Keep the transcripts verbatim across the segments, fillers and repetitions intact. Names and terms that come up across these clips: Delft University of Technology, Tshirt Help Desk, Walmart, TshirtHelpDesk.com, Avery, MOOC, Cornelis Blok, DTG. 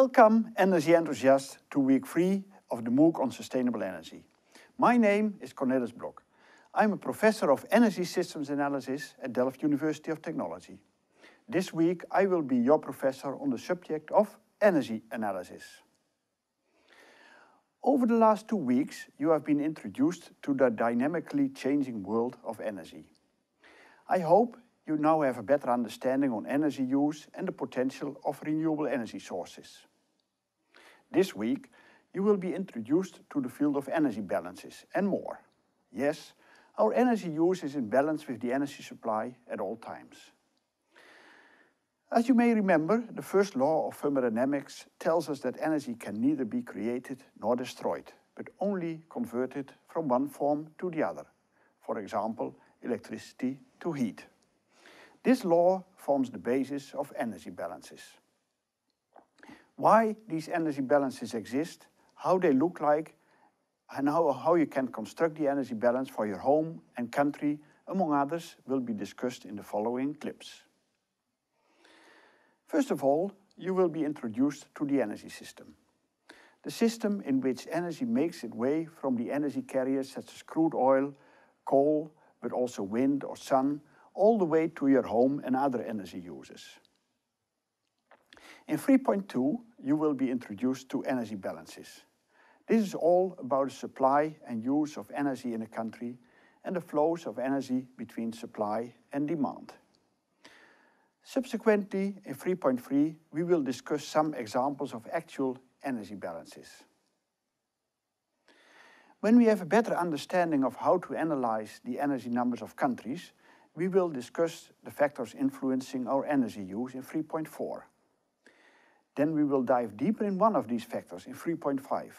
Welcome, energy enthusiasts, to week three of the MOOC on Sustainable Energy. My name is Cornelis Blok. I'm a professor of Energy Systems Analysis at Delft University of Technology. This week I will be your professor on the subject of energy analysis. Over the last two weeks you have been introduced to the dynamically changing world of energy. I hope you now have a better understanding on energy use and the potential of renewable energy sources. This week you will be introduced to the field of energy balances and more. Yes, our energy use is in balance with the energy supply at all times. As you may remember, the first law of thermodynamics tells us that energy can neither be created nor destroyed, but only converted from one form to the other, for example, electricity to heat. This law forms the basis of energy balances. Why these energy balances exist, how they look like, and how, how you can construct the energy balance for your home and country, among others, will be discussed in the following clips. First of all, you will be introduced to the energy system. The system in which energy makes its way from the energy carriers such as crude oil, coal, but also wind or sun, all the way to your home and other energy uses. In three point two, you will be introduced to energy balances. This is all about the supply and use of energy in a country and the flows of energy between supply and demand. Subsequently, in three point three, we will discuss some examples of actual energy balances. When we have a better understanding of how to analyze the energy numbers of countries, we will discuss the factors influencing our energy use in three point four. Then we will dive deeper in one of these factors in three point five.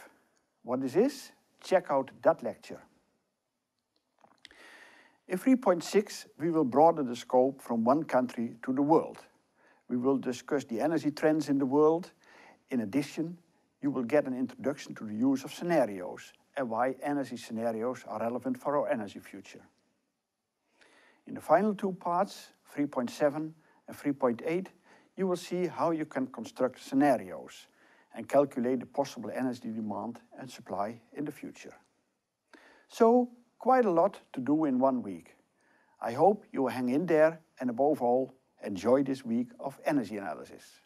What is this? Check out that lecture. In three point six, we will broaden the scope from one country to the world. We will discuss the energy trends in the world. In addition, you will get an introduction to the use of scenarios and why energy scenarios are relevant for our energy future. In the final two parts, three point seven and three point eight, you will see how you can construct scenarios and calculate the possible energy demand and supply in the future. So, quite a lot to do in one week. I hope you hang in there and above all, enjoy this week of energy analysis.